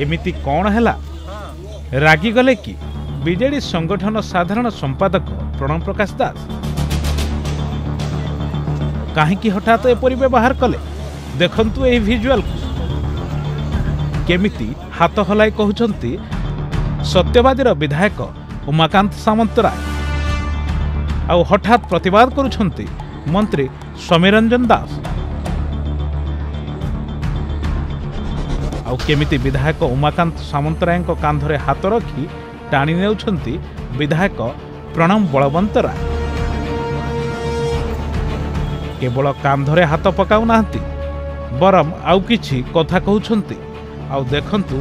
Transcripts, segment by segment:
एमिति कौन है रागिगले कि बीजेडी संगठन साधारण संपादक प्रणव प्रकाश दास कहीं हठात एपरी व्यवहार कले देखंतु एही विजुअल केमिति हाथ हलाई कहउछंती सत्यवादीर विधायक उमाकांत सामंतराय आ हठात प्रतिवाद करुछंती मंत्री समीरंजन दास आ केमिति विधायक उमाकांत सामंतराय कांधरे हाथ रखी टाणी नेउछंती विधायक प्रणव बलवंतराय केवल कांधरे हाथ पकाउ नाहंती बरम आउ किछि कथा कहउछंती आउ देखंतु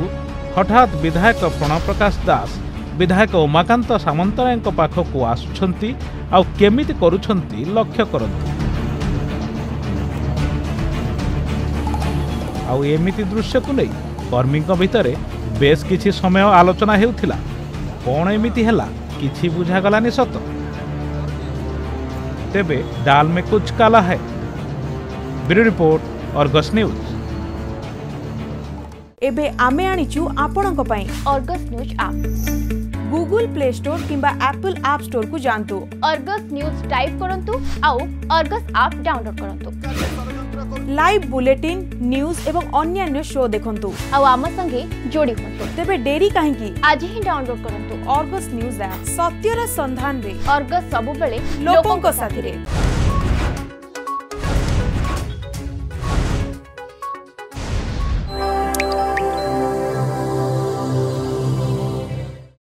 हठात विधायक प्रणव प्रकाश दास विधायक उमाकांत सामंतराय पाखकु आसुछंती आउ केमिति करुछंती लक्ष्य करंतु आउ एमिति दृश्यकु नै कर्मीक भितरे बेस किछि समय आलोचना हेउथिला कौन एमिति हैला किछि बुझागलानि सत तेबे दाल में कुछ काला है। Bureau report Argus news. एबे आमे आनिचु आपणक पई Argus news app Google Play Store किंबा एप्पल ऐप स्टोर को जानतु अर्गस न्यूज टाइप करंतु आउ अर्गस ऐप डाउनलोड करंतु। लाइव बुलेटिन न्यूज एवं अन्य शो देखंतु आउ आम संगे जोड़ी होंतु तेबे डेरी काहे की आज ही डाउनलोड करंतु अर्गस न्यूज ऐप। सत्यरा संधान रे अर्गस सब बेले लोकन को साथी रे।